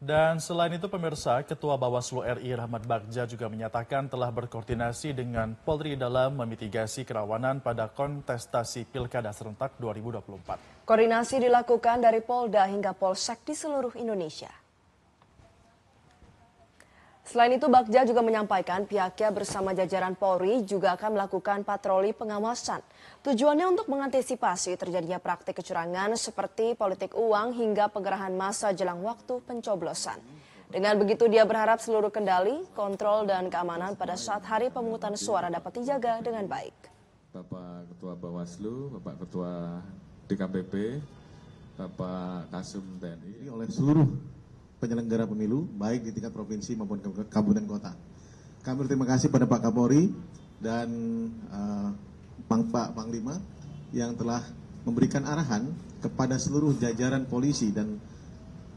Dan selain itu pemirsa, Ketua Bawaslu RI Rahmat Bagja juga menyatakan telah berkoordinasi dengan Polri dalam memitigasi kerawanan pada kontestasi Pilkada Serentak 2024. Koordinasi dilakukan dari Polda hingga Polsek di seluruh Indonesia. Selain itu Bagja juga menyampaikan pihaknya bersama jajaran Polri juga akan melakukan patroli pengawasan. Tujuannya untuk mengantisipasi terjadinya praktik kecurangan seperti politik uang hingga penggerahan massa jelang waktu pencoblosan. Dengan begitu dia berharap seluruh kendali, kontrol dan keamanan pada saat hari pemungutan suara dapat dijaga dengan baik. Bapak Ketua Bawaslu, Bapak Ketua DKPP, Bapak Kasum TNI oleh seluruh penyelenggara pemilu, baik di tingkat provinsi maupun kabupaten kota. Kami berterima kasih pada Pak Kapolri dan Pak Panglima yang telah memberikan arahan kepada seluruh jajaran polisi dan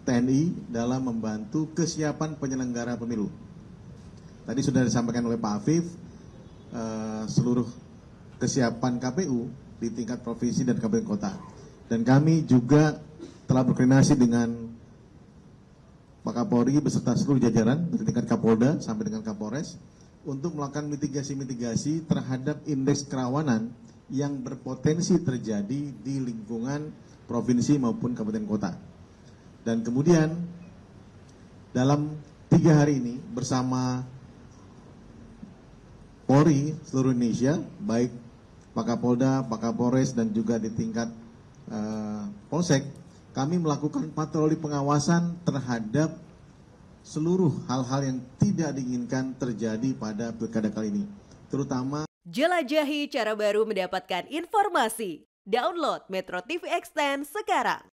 TNI dalam membantu kesiapan penyelenggara pemilu. Tadi sudah disampaikan oleh Pak Afif, seluruh kesiapan KPU di tingkat provinsi dan kabupaten kota. Dan kami juga telah berkoordinasi dengan Pak Kapolri beserta seluruh jajaran dari tingkat Kapolda sampai dengan Kapolres untuk melakukan mitigasi-mitigasi terhadap indeks kerawanan yang berpotensi terjadi di lingkungan provinsi maupun kabupaten kota. Dan kemudian dalam 3 hari ini bersama Polri seluruh Indonesia, baik Pak Kapolda, Pak Kapolres dan juga di tingkat Polsek, kami melakukan patroli pengawasan terhadap seluruh hal-hal yang tidak diinginkan terjadi pada pilkada kali ini. Terutama jelajahi cara baru mendapatkan informasi. Download Metro TV Extend sekarang.